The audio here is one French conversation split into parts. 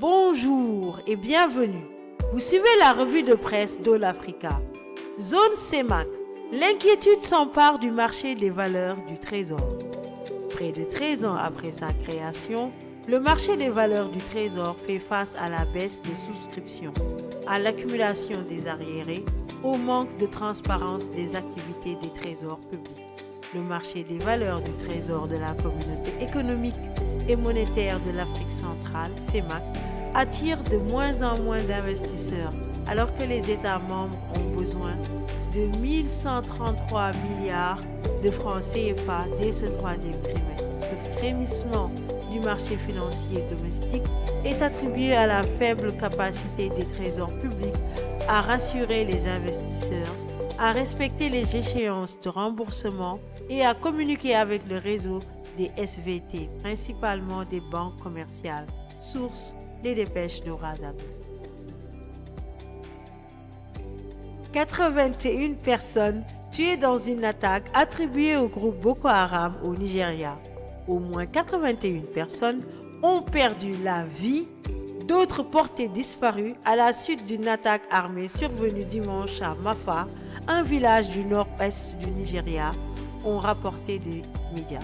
Bonjour et bienvenue. Vous suivez la revue de presse de l'Africa. Zone CEMAC, l'inquiétude s'empare du marché des valeurs du trésor. Près de 13 ans après sa création, le marché des valeurs du trésor fait face à la baisse des souscriptions, à l'accumulation des arriérés, au manque de transparence des activités des trésors publics. Le marché des valeurs du trésor de la communauté économique et monétaire de l'Afrique centrale, CEMAC, attire de moins en moins d'investisseurs alors que les États membres ont besoin de 1133 milliards de francs CFA dès ce troisième trimestre. Ce frémissement du marché financier domestique est attribué à la faible capacité des trésors publics à rassurer les investisseurs, à respecter les échéances de remboursement et à communiquer avec le réseau des SVT, principalement des banques commerciales, source des dépêches de Brazzaville. 81 personnes tuées dans une attaque attribuée au groupe Boko Haram au Nigeria. Au moins 81 personnes ont perdu la vie, d'autres portées disparues à la suite d'une attaque armée survenue dimanche à Mafa, un village du nord-est du Nigeria, ont rapporté des médias.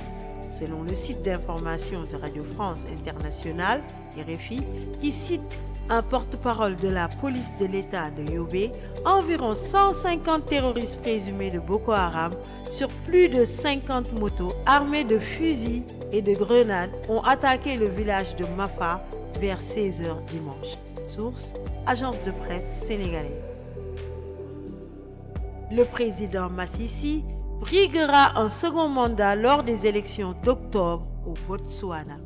Selon le site d'information de Radio France Internationale, RFI, qui cite un porte-parole de la police de l'État de Yobé, environ 150 terroristes présumés de Boko Haram sur plus de 50 motos armées de fusils et de grenades ont attaqué le village de Mafa vers 16 h dimanche. Source, agence de presse sénégalaise. Le président Masisi briguera un second mandat lors des élections d'octobre au Botswana.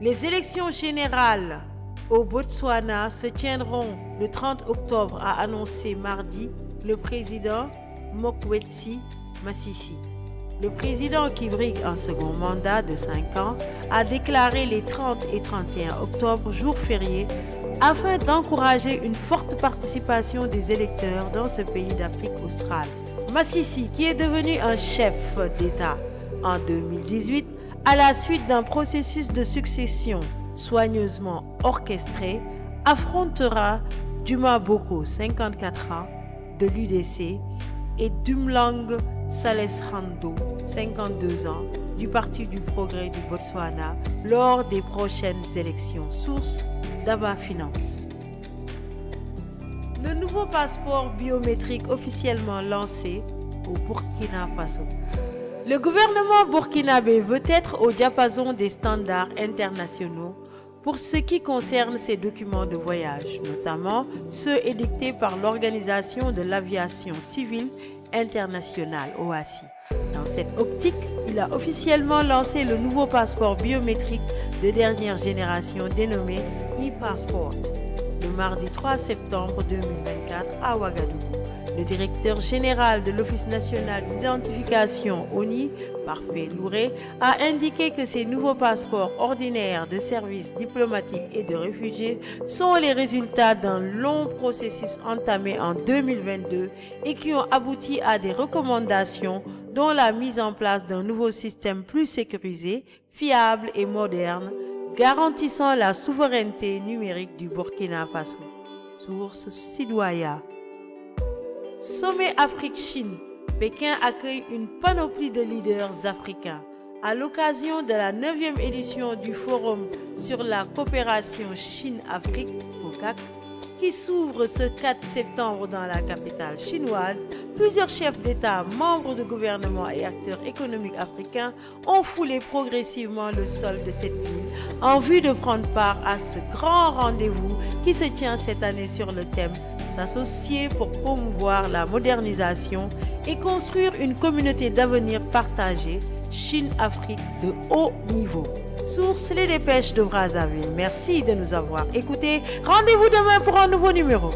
Les élections générales au Botswana se tiendront le 30 octobre, a annoncé mardi le président Mokgweetsi Masisi. Le président qui brigue un second mandat de 5 ans a déclaré les 30 et 31 octobre jours fériés afin d'encourager une forte participation des électeurs dans ce pays d'Afrique australe. Masisi, qui est devenu un chef d'État en 2018 à la suite d'un processus de succession soigneusement orchestré, affrontera Duma Boko, 54 ans, de l'UDC, et Dumlang Saleshando, 52 ans, du Parti du Progrès du Botswana, lors des prochaines élections. Source, Daba Finance. Le nouveau passeport biométrique officiellement lancé au Burkina Faso. Le gouvernement burkinabé veut être au diapason des standards internationaux pour ce qui concerne ses documents de voyage, notamment ceux édictés par l'Organisation de l'Aviation Civile Internationale, OACI. Dans cette optique, il a officiellement lancé le nouveau passeport biométrique de dernière génération dénommé e-passport, le mardi 3 septembre 2024 à Ouagadougou. Le directeur général de l'Office national d'identification ONI, Parfait Louré, a indiqué que ces nouveaux passeports ordinaires de services diplomatiques et de réfugiés sont les résultats d'un long processus entamé en 2022 et qui ont abouti à des recommandations dont la mise en place d'un nouveau système plus sécurisé, fiable et moderne, garantissant la souveraineté numérique du Burkina Faso. Source Sidwaya. Sommet Afrique-Chine, Pékin accueille une panoplie de leaders africains. À l'occasion de la 9e édition du Forum sur la coopération Chine-Afrique, FOCAC, qui s'ouvre ce 4 septembre dans la capitale chinoise, plusieurs chefs d'État, membres de gouvernement et acteurs économiques africains ont foulé progressivement le sol de cette ville en vue de prendre part à ce grand rendez-vous qui se tient cette année sur le thème s'associer pour promouvoir la modernisation et construire une communauté d'avenir partagée, Chine-Afrique de haut niveau. Source, les dépêches de Brazzaville. Merci de nous avoir écoutés. Rendez-vous demain pour un nouveau numéro.